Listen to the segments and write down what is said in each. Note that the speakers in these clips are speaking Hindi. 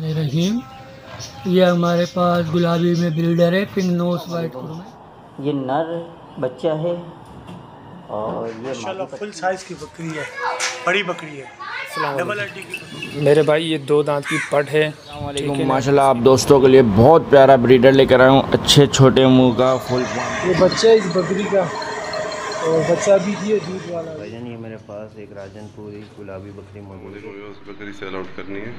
रहीम। ये हमारे पास गुलाबी में ब्रीडर है, पिंक नोस वाइट में। ये नर बच्चा है और ये माशाल्लाह फुल साइज की बकरी है, बड़ी बकरी है, डबल हड्डी की। मेरे भाई ये दो दांत की पट है। वालेकुम माशाल्लाह। आप दोस्तों के लिए बहुत प्यारा ब्रीडर लेकर आया हूँ, अच्छे छोटे मुंह का फुल। ये बच्चा इस बकरी का और बच्चा भी दिए दूध वाला। भाईजान ये मेरे पास एक राजनपुरी गुलाबी बकरी मौजूद है, उस बकरी से अलॉट करनी है।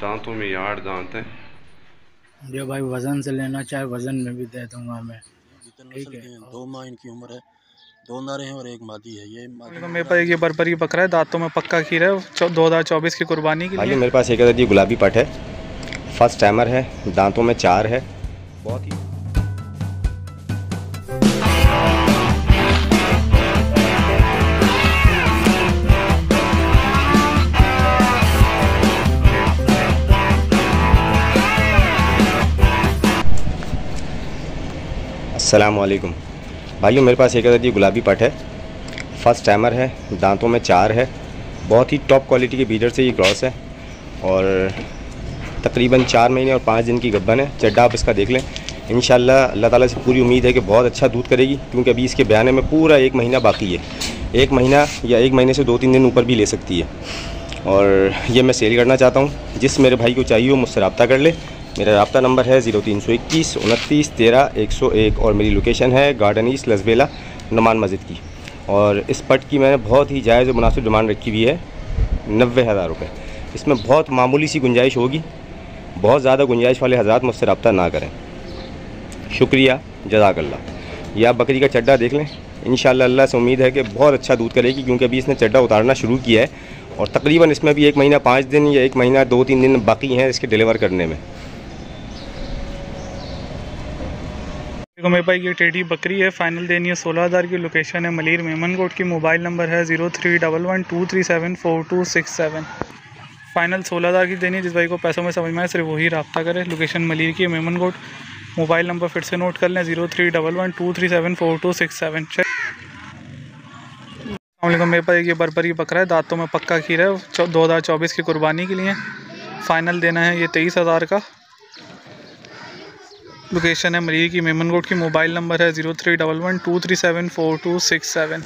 दांतों में 8 दांत हैं। जो भाई वज़न से लेना चाहे वज़न में भी दे दूँगा मैं। ठीक है, 2 माह इनकी उम्र है, 2 नरें हैं और एक मादी है। ये मादी तो मेरे पास एक बर्बरी बकरा है, दांतों में पक्का खीरा है, 2024 की कुर्बानी के लिए। मेरे पास एक अदद ये गुलाबी पट है, फर्स्ट टाइमर है, दांतों में 4 है, बहुत ही। अस्सलामुअलैकुम भाइयों, मेरे पास एक अदद ये गुलाबी पट है, फर्स्ट टाइमर है, दांतों में 4 है, बहुत ही टॉप क्वालिटी के बीडर से ये क्रॉस है और तकरीबन 4 महीने और 5 दिन की गब्बन है। चड्डा आप इसका देख लें। इंशाल्लाह अल्लाह ताला से पूरी उम्मीद है कि बहुत अच्छा दूध करेगी, क्योंकि अभी इसके बयाने में पूरा 1 महीना बाकी है। 1 महीना या 1 महीने से 2-3 दिन ऊपर भी ले सकती है। और ये मैं सेल करना चाहता हूँ, जिस मेरे भाई को चाहिए वो मुझसे रब्ता कर ले। मेरा राब्ता नंबर है 0321 29 13 101 और मेरी लोकेशन है गार्डन ईस्ट लसबेला नुमान मस्जिद की। और इस पट की मैंने बहुत ही जायज़ और मुनासिब डिमांड रखी हुई है 90,000 रुपये। इसमें बहुत मामूली सी गुंजाइश होगी, बहुत ज़्यादा गुंजाइश वाले हजरात मुझसे रब्ता ना करें। शुक्रिया, जज़ाकल्लाह। या बकरी का चड्डा देख लें, इंशाल्लाह अल्लाह से उम्मीद है कि बहुत अच्छा दूध करेगी, क्योंकि अभी इसने चड्डा उतारना शुरू किया है और तकरीबन इसमें भी 1 महीना 5 दिन या 1 महीना 2-3 दिन बाकी हैं इसके डिलीवर करने में। मेरे भाई ये टेडी बकरी है, फाइनल देनी है 16,000 की। लोकेशन है मलीर मेमन गोठ की। मोबाइल नंबर है 0311237426। फाइनल 16,000 की देनी है। जिस भाई को पैसों में समझ में आए सिर्फ वही रब्ता करे। लोकेशन मलीर की है, मेमन गोठ। मोबाइल नंबर फिर से नोट कर लें 0311237426। मेरे भाई ये बर्बरी बकरा है, दांतों में पक्का खीरा है, 2024 की कुर्बानी के लिए। फ़ाइनल देना है ये 23,000 का। लोकेशन है मरीर की, मेमन गोट की। मोबाइल नंबर है 0311237426।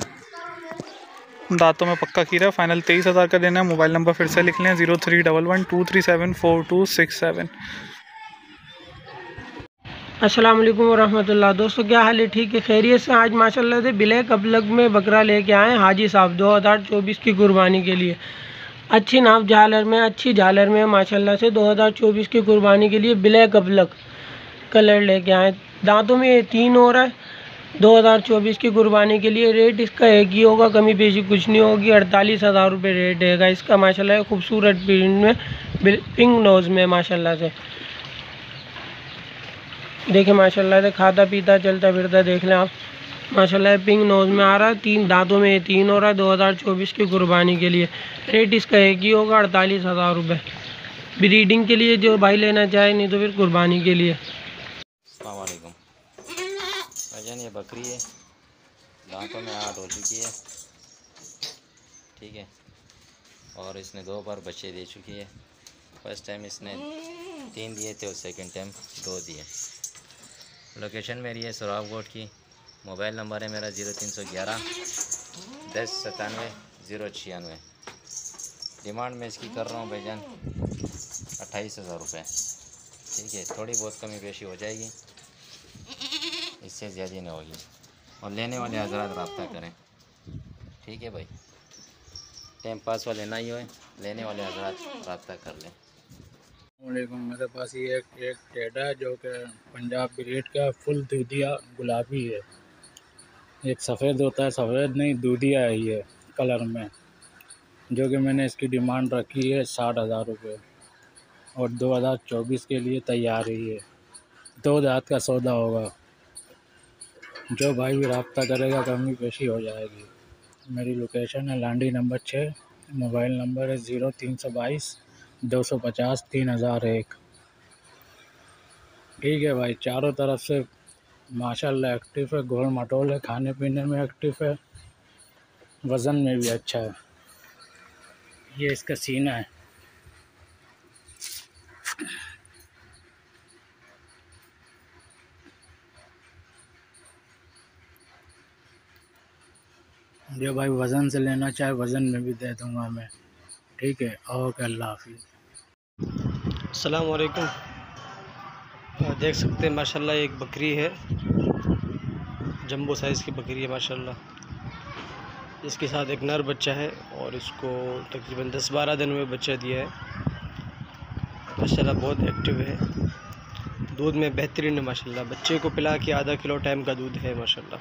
दांतों में पक्का खीरा, फाइनल 23,000 का देना है। मोबाइल नंबर फिर से लिख लें 0311237426। अस्सलाम वालेकुम वरहमतुल्लाह। दोस्तों क्या हाल है, ठीक है, खैरियत से? आज माशाल्लाह से ब्लैक अबलग में बकरा लेके आए हाजी साहब 2024 की कुर्बानी के लिए। अच्छी नाप झालर में, अच्छी झालर में माशाल्लाह से 2024 की कुर्बानी के लिए ब्लैक अबलग कलर लेके आए। दांतों में ये 3 हो रहा है 2024 की कुर्बानी के लिए। रेट इसका एक ही होगा, कमी पेशी कुछ नहीं होगी। 48,000 रुपये रेट रहेगा इसका। माशाल्लाह खूबसूरत प्रिंट में, पिंक नोज़ में माशाल्लाह से। देखिए माशाल्लाह से खाता पीता चलता फिरता देख लें आप। माशाल्लाह पिंक नोज़ में आ रहा है, 3 दांतों में ये 3 हो रहा है 2024 की कुर्बानी के लिए। रेट इसका एक ही होगा 48,000 रुपये। ब्रीडिंग के लिए जो भाई लेना चाहे, नहीं तो फिर कुर्बानी के लिए। अस्सलामुअलैकुम भाईजान ये बकरी है, दांतों में 8 हो चुकी है, ठीक है, और इसने 2 बार बच्चे दे चुकी है। फर्स्ट टाइम इसने 3 दिए थे और सेकंड टाइम 2 दिए। लोकेशन मेरी है सुरावकोट की। मोबाइल नंबर है मेरा 0311 1097 096। डिमांड मैं इसकी कर रहा हूँ भाईजान 28,000 रुपये, ठीक है। थोड़ी बहुत कमी पेशी हो जाएगी, इससे ज़्यादा ना होगी। और लेने वाले हजरात रब्ता करें, ठीक है भाई। टाइम पास वाले ना ही होए, लेने वाले हजरात रब्ता कर लें। वालेकुम। मेरे पास ये एक टेडा है जो कि पंजाब ब्रीड का फुल दूधिया गुलाबी है। एक सफ़ेद होता है, सफ़ेद नहीं दूधिया है ये कलर में, जो कि मैंने इसकी डिमांड रखी है 60,000 रुपये और 2024 के लिए तैयार ही है। 2 दांत का सौदा होगा, जो भाई भी रब्ता करेगा कमी पेशी हो जाएगी। मेरी लोकेशन है लांडी नंबर 6। मोबाइल नंबर है 0322 250 3001। ठीक है भाई, चारों तरफ से माशाल्लाह एक्टिव है, गोल मटोल है, खाने पीने में एक्टिव है, वज़न में भी अच्छा है। ये इसका सीना है। अरे भाई वज़न से लेना चाहे वज़न में भी दे दूँगा मैं, ठीक है। ओके, अल्लाह हाफिज़। अस्सलाम वालेकुम। देख सकते हैं माशाल्लाह एक बकरी है, जंबो साइज़ की बकरी है माशाल्लाह। इसके साथ एक नर बच्चा है और इसको तकरीबन 10-12 दिन में बच्चा दिया है माशाल्लाह। बहुत एक्टिव है, दूध में बेहतरीन है माशाल्लाह। बच्चे को पिला के आधा किलो टाइम का दूध है माशाल्लाह।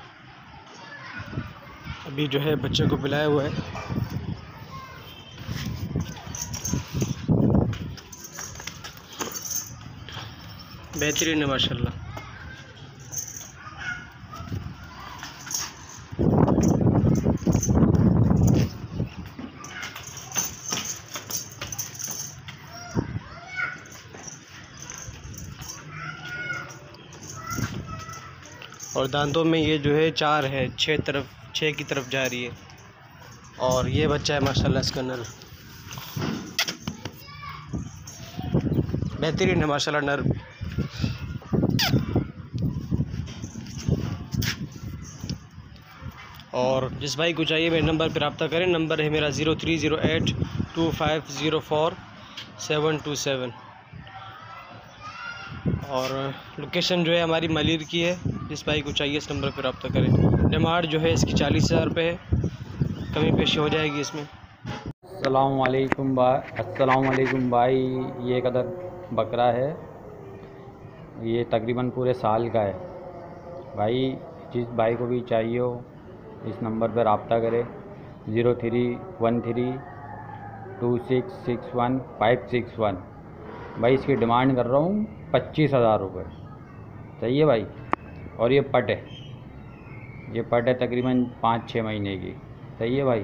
अभी जो है बच्चे को पिलाया हुआ है। बेहतरीन है माशाल्लाह। और दांतों में ये जो है 4 है, 6 की तरफ जा रही है। और ये बच्चा है माशाल्लाह, इसका नर बेहतरीन है माशाल्लाह। नर और जिस भाई को चाहिए मेरे नंबर पर रब्ता करें। नंबर है मेरा 03082504 727। और लोकेशन जो है हमारी मलिर की है। जिस भाई को चाहिए इस नंबर पर रब्ता करें। डिमांड जो है इसकी 40,000 रुपये है, कमी पेशी हो जाएगी इसमें। अस्सलाम वालेकुम भाई। ये एक अदद बकरा है, ये तकरीबन पूरे साल का है भाई। जिस भाई को भी चाहिए हो इस नंबर पर रब्ता करें। 03132661 561। भाई इसकी डिमांड कर रहा हूँ 25,000 रुपये चाहिए भाई। और ये पट है, तकरीबन 5-6 महीने की चाहिए भाई।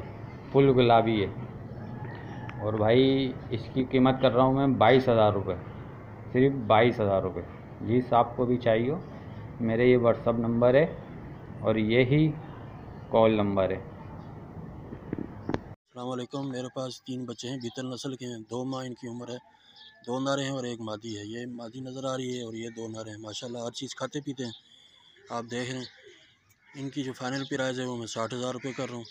फुल गुलाबी है। और भाई इसकी कीमत कर रहा हूँ मैं 22,000 रुपये, सिर्फ 22,000 रुपये। जिस आपको भी चाहिए हो मेरे ये व्हाट्सअप नंबर है और यही कॉल नंबर है। अस्सलाम वालेकुम। मेरे पास 3 बच्चे हैं, बीतल नस्ल के हैं। 2 माह इनकी उम्र है, 2 नर हैं और एक मादी है। ये मादी नज़र आ रही है और ये 2 नर हैं माशाल्लाह। हर चीज़ खाते पीते हैं, आप देख रहे हैं। इनकी जो फाइनल प्राइस है वो मैं 60,000 रुपये कर रहा हूँ।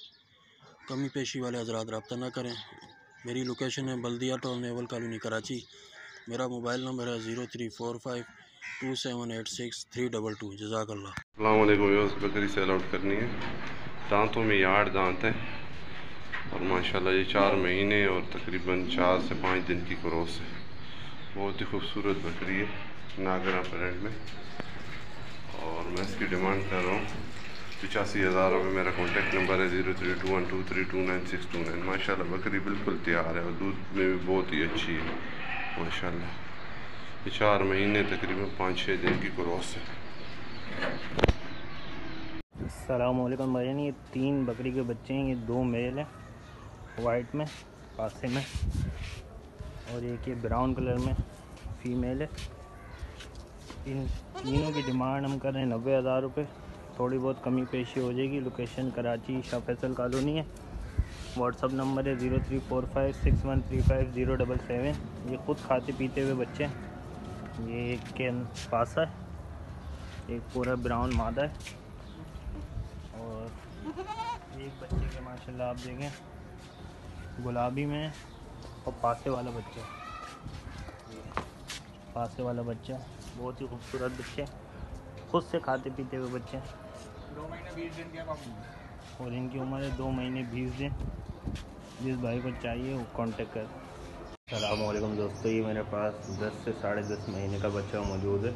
कमी पेशी वाले हजरात रब्ता ना करें। मेरी लोकेशन है Baldia town naval colony Karachi. मेरा मोबाइल नंबर है 034527863222। जज़ाकल्लाह। अस्सलाम वालेकुम। बकरी सेल आउट करनी है। दांतों में 8 दांत हैं और माशाल्लाह ये 4 महीने और तकरीबन 4 से 5 दिन की क्रॉस है। बहुत ही खूबसूरत बकरी है, नागरा ब्रांड में। और मैं इसकी डिमांड कर रहा हूँ 85,000 रुपये। मेरा कॉन्टैक्ट नंबर है 0321232969। माशाल्लाह बकरी बिल्कुल तैयार है और दूध में भी बहुत ही अच्छी है माशाल्लाह। ये 4 महीने तकरीबन 5-6 दिन की क्रॉस है। अस्सलाम वालेकुम भाई। ये 3 बकरी के बच्चे हैं। ये 2 मेल हैं, वाइट में पासे में, और एक ये ब्राउन कलर में फीमेल है। इन तीनों की डिमांड हम कर रहे हैं 90,000 रुपये। थोड़ी बहुत कमी पेशी हो जाएगी। लोकेशन कराची शाह फैसल कॉलोनी है। व्हाट्सअप नंबर है 0345613507। ये खुद खाते पीते हुए बच्चे हैं। ये एक के पासा है, एक पूरा ब्राउन मादा है। और एक बच्चे के माशाल्लाह आप देखें गुलाबी में, और पासे वाला बच्चा बहुत ही खूबसूरत बच्चे, खुद से खाते पीते हुए बच्चे। 2 महीने 20 दिन और इनकी उम्र है 2 महीने 20 दिन। जिस भाई को चाहिए वो कांटेक्ट कर। अस्सलाम वालेकुम दोस्तों। ये मेरे पास 10 से 10.5 महीने का बच्चा मौजूद है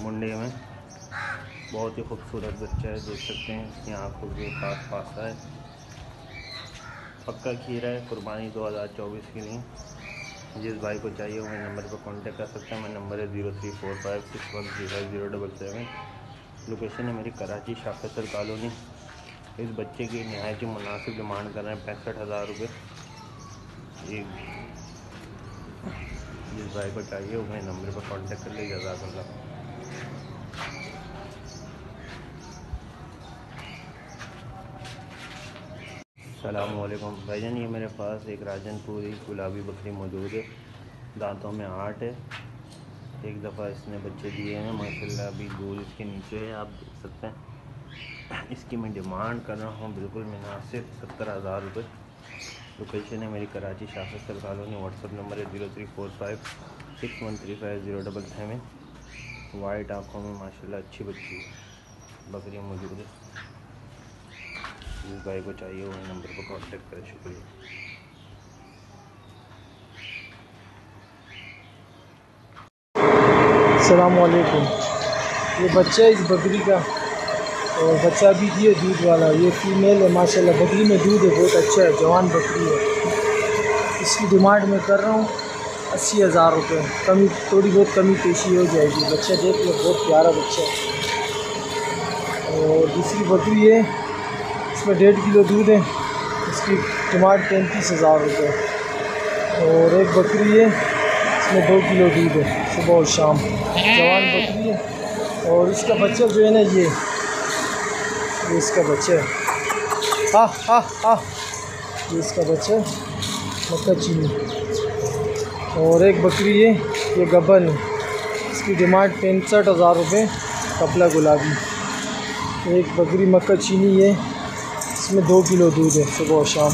मुंडे में। बहुत ही खूबसूरत बच्चा है, देख सकते हैं। इसकी आँखों के पास पासा है, पक्का खीरा है। कुर्बानी 2024 के लिए। जिस भाई को चाहिए वो मेरे नंबर पर कांटेक्ट कर सकते हैं। मेरा नंबर है 0345613507। लोकेशन है मेरी कराची शाह फैसल कॉलोनी। इस बच्चे की नहायत ही मुनासिब डिमांड कर रहे हैं 65,000 रुपये। एक जिस भाई को चाहिए उन्हें नंबर पर कांटेक्ट कर ले। जज़ाकल्लाह। अस्सलाम वालेकुम भाईजान। ये मेरे पास एक राजनपुरी गुलाबी बकरी मौजूद है। दांतों में 8 है। एक दफ़ा इसने बच्चे दिए हैं माशाल्लाह। अभी गोल इसके नीचे है, आप देख सकते हैं। इसकी मैं डिमांड कर रहा हूँ बिल्कुल मुनासिब 70,000 रुपये। लोकेशन है मेरी कराची शाफित सर कॉलोनी। व्हाट्सअप नंबर है 034561350777। वाइट आँखों में माशाल्लाह अच्छी बच्ची बकरियाँ मौजूद है। जिस भाई को चाहिए वो नंबर पर कॉन्टेक्ट करें। शुक्रिया। अस्सलामुअलैकुम। ये बच्चा है इस बकरी का, और बच्चा भी ये दूध वाला, ये फीमेल है माशाल्लाह। बकरी में दूध है, बहुत अच्छा है, जवान बकरी है। इसकी डिमांड मैं कर रहा हूँ 80,000 रुपये। कमी थोड़ी बहुत कमी पेशी हो जाएगी। बच्चा देख लो, बहुत प्यारा बच्चा है। और दूसरी बकरी है, इसमें 1.5 किलो दूध है, इसकी डिमांड 35,000 रुपये। और एक बकरी है, इसमें 2 किलो दूध है, सुबह और शाम, जवान बकरी है। और इसका बच्चा जो है ना, ये इसका बच्चा है। ये इसका बच्चा मक्का चीनी। और एक बकरी है, ये गबन है, इसकी डिमांड 65,000 रुपये, कपला गुलाबी। एक बकरी मक्का चीनी है, इसमें 2 किलो दूध है, सुबह और शाम,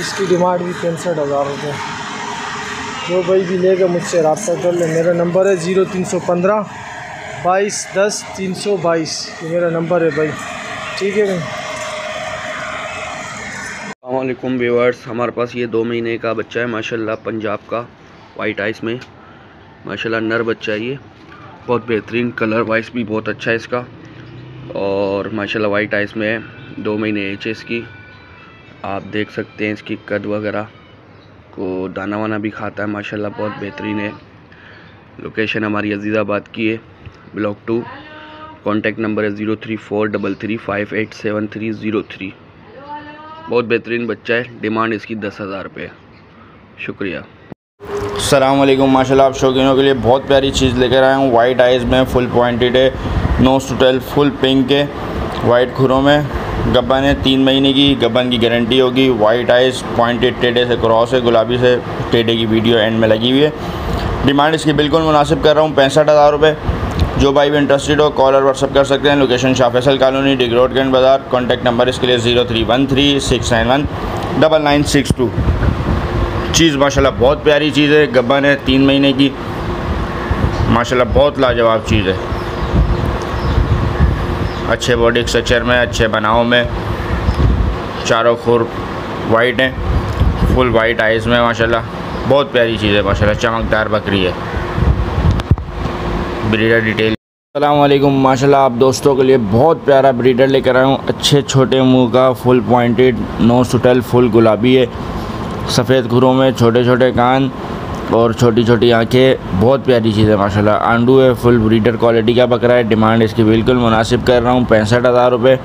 इसकी डिमांड भी 65,000 रुपये। जो भाई भी लेगा मुझसे रब्ता कर ले। मेरा नंबर है 0315 22 10 322, ये मेरा नंबर है भाई। ठीक है भाई। अस्सलाम वालेकुम व्यूअर्स। हमारे पास ये 2 महीने का बच्चा है माशाल्लाह, पंजाब का, वाइट आइस में माशाल्लाह नर बच्चा है। ये बहुत बेहतरीन, कलर वाइज भी बहुत अच्छा है इसका, और माशाल्लाह वाइट आइस में है। 2 महीने एज है इसकी। आप देख सकते हैं इसकी कद वगैरह को, दाना वाना भी खाता है माशाल्लाह, बहुत बेहतरीन है। लोकेशन हमारी अजीज़ाबाद की है, ब्लॉक 2। कॉन्टैक्ट नंबर है 034355873303। बहुत बेहतरीन बच्चा है। डिमांड इसकी 10,000 रुपये। शुक्रिया। अस्सलाम वालेकुम। माशाल्लाह आप शौकीनों के लिए बहुत प्यारी चीज़ लेकर आया हूँ। वाइट आइज़ में फुल पॉइंटेड है, nose to tail full pink है, वाइट खुरों में। गब्बन है 3 महीने की, गब्बन की गारंटी होगी। वाइट आइज़ पॉइंटेड, टेढ़े से क्रॉस है, गुलाबी से टेढ़े की वीडियो एंड में लगी हुई है। डिमांड इसकी बिल्कुल मुनासिब कर रहा हूँ 65,000 रुपये। जो भाई भी इंटरेस्टेड हो कॉल और व्हाट्सअप कर सकते हैं। Location Shah Faisal colony, Drigh road, गंड बाज़ार। कॉन्टैक्ट नंबर इसके लिए 0313 691 9962। चीज़ माशाल्लाह बहुत प्यारी चीज़ है। गब्बन है 3 महीने की, माशाल्लाह बहुत लाजवाब चीज़ है। अच्छे बॉडी स्ट्रक्चर में, अच्छे बनाव में, चारों खुर वाइट हैं, फुल वाइट आइज़ में माशाल्लाह। बहुत प्यारी चीज़ है माशाल्लाह, चमकदार बकरी है। Breeder detail. अस्सलाम वालेकुम। माशाल्लाह आप दोस्तों के लिए बहुत प्यारा ब्रीडर लेकर आया हूँ। अच्छे छोटे मुंह का, full pointed, nose to tail full गुलाबी है, सफ़ेद खुरों में, छोटे छोटे कान और छोटी छोटी आंखें। बहुत प्यारी चीज़ है माशाल्लाह। आंडू है, फुल ब्रीडर क्वालिटी का बकरा है। डिमांड इसकी बिल्कुल मुनासिब कर रहा हूँ 65,000 रुपये।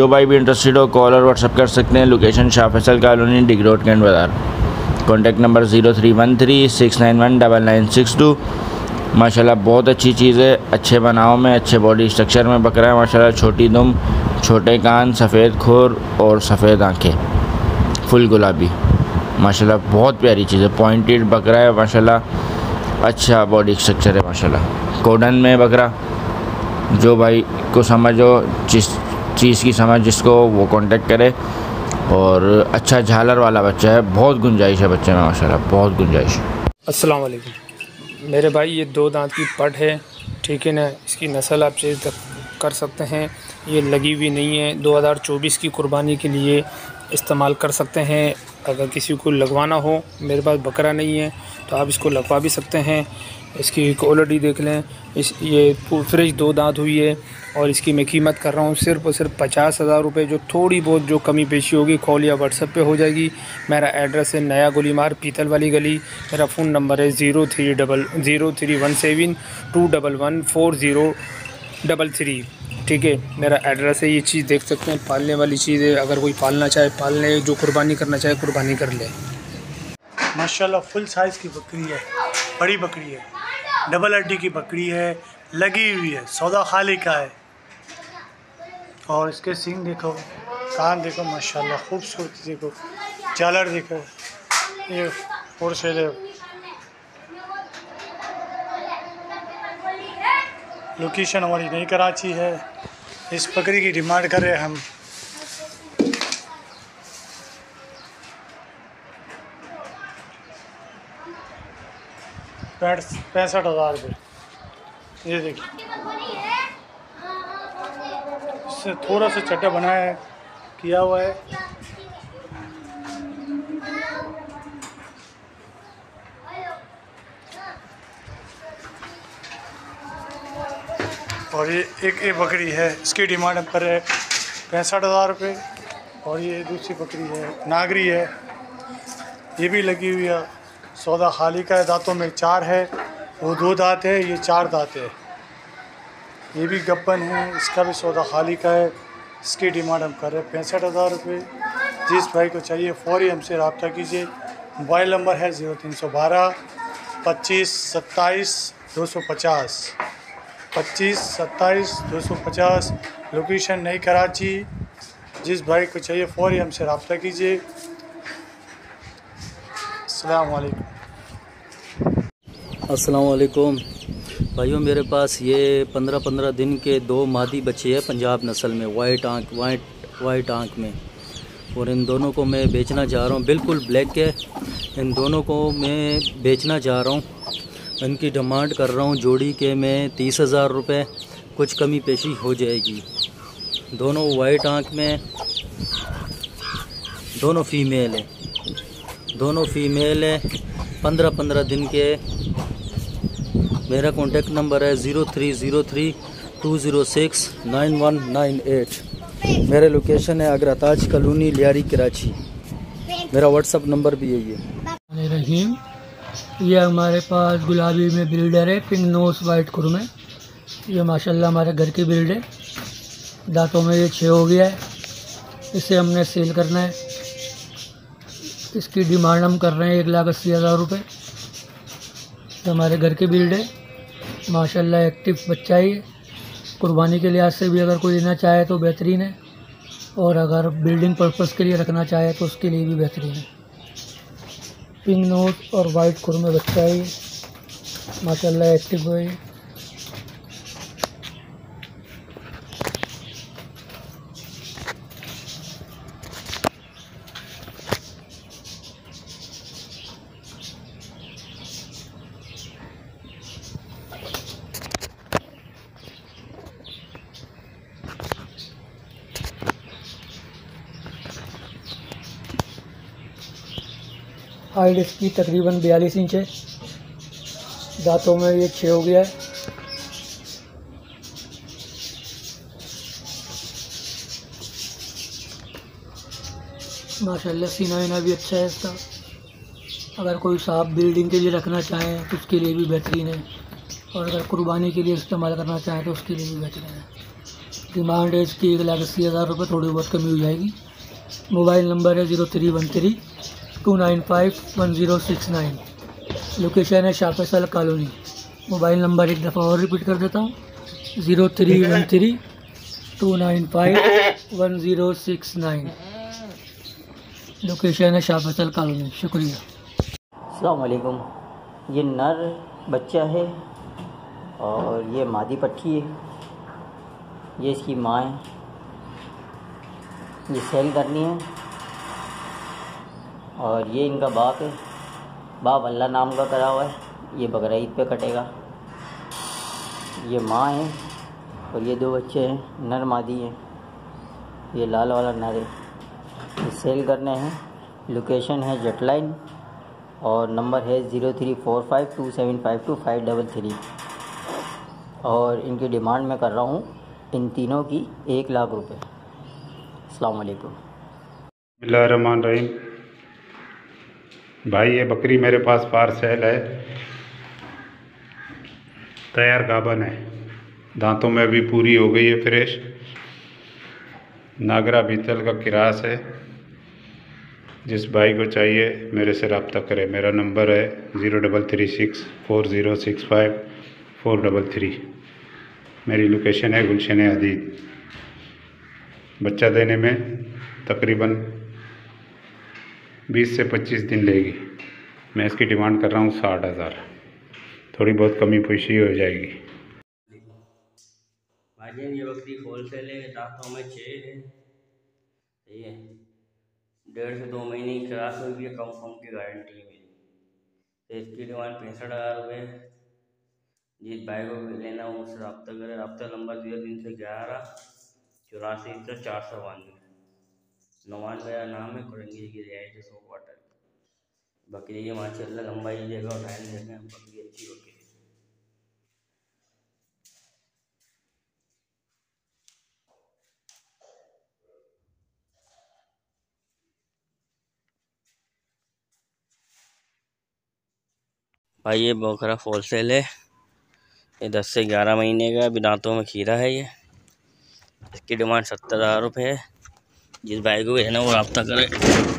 जो भाई भी इंटरेस्टेड हो कॉल और व्हाट्सअप कर सकते हैं। Location Shah Faisal colony, Drigh road, गंड बाज़ार। Contact number 0313 691 9962। माशाल्लाह बहुत अच्छी चीज़ है, अच्छे बनाव में, अच्छे बॉडी स्ट्रक्चर में बकरा है माशाल्लाह। छोटी दुम, छोटे कान, सफ़ेद खुर और सफ़ेद आँखें, फुल गुलाबी माशाल्लाह। बहुत प्यारी चीज़ है, पॉइंटेड बकरा है माशाल्लाह, अच्छा बॉडी स्ट्रक्चर है माशाल्लाह। कोडन में बकरा, जो भाई को समझो जिस चीज़ की समझ जिसको वो कांटेक्ट करे। और अच्छा झालर वाला बच्चा है, बहुत गुंजाइश है बच्चे में माशाल्लाह, बहुत गुंजाइश है। अस्सलाम वालेकुम मेरे भाई। ये 2 दांत की पट है, ठीक है ना। इसकी नस्ल आप चेक कर सकते हैं, ये लगी हुई नहीं है। 2024 की कुर्बानी के लिए इस्तेमाल कर सकते हैं। अगर किसी को लगवाना हो, मेरे पास बकरा नहीं है तो आप इसको लगवा भी सकते हैं। इसकी क्वालिटी देख लें। ये फ्रेश 2 दांत हुई है, और इसकी मैं कीमत कर रहा हूँ सिर्फ और सिर्फ 50,000 रुपये। जो थोड़ी बहुत जो कमी पेशी होगी कॉल या व्हाट्सएप पे हो जाएगी। मेरा एड्रेस है नया गोली मार, पीतल वाली गली। मेरा फ़ोन नंबर है 0317 211 4033। ठीक है, मेरा एड्रेस है। ये चीज़ देख सकते हैं, पालने वाली चीज़ है। अगर कोई पालना चाहे पाल ले, जो कुर्बानी करना चाहे कुर्बानी कर ले। माशाल्लाह फुल साइज़ की बकरी है, बड़ी बकरी है, डबल हड्डी की बकरी है, लगी हुई है, सौदा खाली का है। और इसके सींग देखो, कान देखो माशाल्लाह, खूबसूरती देखो, झालर देखो, ये और से लोकेशन हमारी नई कराची है। इस बकरी की डिमांड कर रहे हैं हम। पैंसठ हज़ार रुपये। ये देखिए, इससे थोड़ा सा चट्टा बनाया है, किया हुआ है। और ये एक बकरी है, इसकी डिमांड हम कर रहे हैं 65,000 रुपये। और ये दूसरी बकरी है, नागरी है, ये भी लगी हुई है। सौदा खाली का है, दांतों में चार है, वो दो दांत है, ये चार दांत है। ये भी गब्बन है, इसका भी सौदा खाली का है। इसकी डिमांड हम कर रहे हैं 65,000 रुपये। जिस भाई को चाहिए फ़ौरी हमसे रब्ता कीजिए। मोबाइल नंबर है 0312 25 27 250 25 27 250। लोकेशन नई कराची। जिस भाई को चाहिए फ़ौरी हमसे रब्ता कीजिए। अस्सलाम वालेकुम भाइयों, मेरे पास ये 15-15 दिन के दो मादी बच्चे हैं पंजाब नस्ल में, वाइट आंख में। और इन दोनों को मैं बेचना चाह रहा हूँ, बिल्कुल ब्लैक है। इन दोनों को मैं बेचना चाह रहा हूँ, इनकी डिमांड कर रहा हूँ जोड़ी के मैं 30,000 रुपये, कुछ कमी पेशी हो जाएगी। दोनों वाइट आंख में, दोनों फीमेल हैं, हैं। 15-15 दिन के। मेरा कॉन्टेक्ट नंबर है 0303 206 9198। मेरे लोकेशन है अगराताज कॉलोनी, लियारी, कराची। मेरा व्हाट्सअप नंबर भी है ये। हमारे पास गुलाबी में ब्रीडर है, पिंक नोस वाइट कुर में। ये माशाल्लाह हमारे घर की ब्रीड है। दांतों में ये 6 हो गया है, इसे हमने सेल करना है। इसकी डिमांड हम कर रहे हैं 1,80,000 रुपये। हमारे घर के बिल्ड है, माशाल्लाह एक्टिव बच्चा ही है। कुर्बानी के लिहाज से भी अगर कोई लेना चाहे तो बेहतरीन है, और अगर बिल्डिंग पर्पस के लिए रखना चाहे तो उसके लिए भी बेहतरीन है। पिंक नोट और वाइट कुरमे बच्चा ही है, माशाल्लाह एक्टिव है। हाइट इसकी तकरीबन 42 इंच है। दांतों में ये 6 हो गया है। माशाल्लाह सीना वीना भी अच्छा है इसका। अगर कोई साहब बिल्डिंग के लिए रखना चाहें तो उसके लिए भी बेहतरीन है, और अगर कुर्बानी के लिए इस्तेमाल करना चाहें तो उसके लिए भी बेहतरीन है। डिमांड है इसकी 1,80,000 रुपये, थोड़ी बहुत कमी हो जाएगी। मोबाइल नंबर है 0313 295 1069। लोकेशन है Shah Faisal colony. Mobile number एक दफ़ा और रिपीट कर देता हूँ, 0313 295 1069। लोकेशन है शाह फैसल कॉलोनी। शुक्रिया। अस्सलाम वालेकुम। ये नर बच्चा है और ये मादी पट्टी है। ये इसकी माँ है, ये सेल करनी है। और ये इनका बाप है, बाप अल्लाह नाम का करा हुआ है। ये बकरा ईद पर कटेगा। ये माँ है और ये दो बच्चे हैं, नर मादी हैं। ये लाल वाला नर है। ये सेल करने हैं। लोकेशन है जटलाइन और नंबर है 0345 275 2533। और इनकी डिमांड मैं कर रहा हूँ इन तीनों की 1,00,000 रुपये। अस्सलाम वालेकुम। बिस्मिल्लाहिर रहमान रहीम। भाई, ये बकरी मेरे पास पार्सेल है, तैयार गाबन है। दांतों में भी पूरी हो गई है, फ्रेश। नागरा बीतल का किरास है। जिस भाई को चाहिए मेरे से रब्ता करे। मेरा नंबर है 0336 4065 433। मेरी लोकेशन है गुलशन हदीद। बच्चा देने में तकरीबन 20 से 25 दिन लेगी। मैं इसकी डिमांड कर रहा हूँ 60,000, थोड़ी बहुत कमी पेशी हो जाएगी। भाई नाजिन ये बकरी होल सेल है, दांतों में छः है, ये 1.5 से 2 महीने की क्रॉस हुई है, कंफर्म की गारंटी है। तो इसकी डिमांड 65,000 रुपये। जिस भाई को लेना हो उससे रब्ता करें। रब्ता नंबर 0311184 492। नवाज मेरा नाम है, कुरंगी की रियायत है, 100 क्वार्टर। बकरी की माशाल्लाह लंबाई देगा और टाइम देगा, बकरी अच्छी होगी। भाई ये बकरा फोल सेल है, ये 10 से 11 महीने का, अभी दांतों में खीरा है। ये इसकी डिमांड 70,000 रुपये है। जिस भाई को भी है ना वो रब्ता करे।